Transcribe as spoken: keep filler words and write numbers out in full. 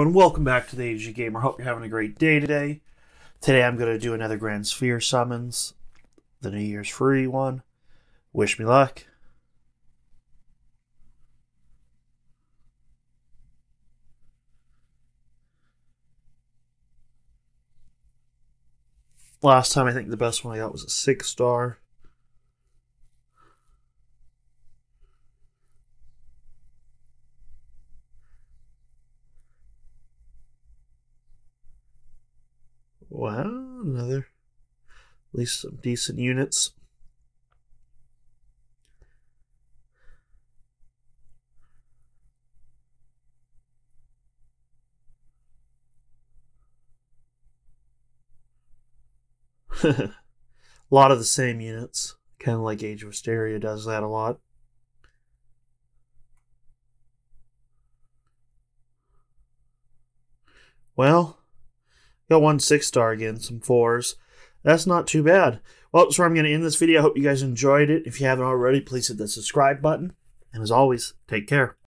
everyone, welcome back to the A two G Gamer. Hope you're having a great day today. Today I'm going to do another Grand Sphere summons, the New Year's free one. Wish me luck. Last time I think the best one I got was a six star. Wow, another, at least some decent units. A lot of the same units, kind of like Age of Wisteria does that a lot. Well, got one six star again, some fours. That's not too bad. Well, that's where I'm going to end this video. I hope you guys enjoyed it. If you haven't already, please hit the subscribe button. And as always, take care.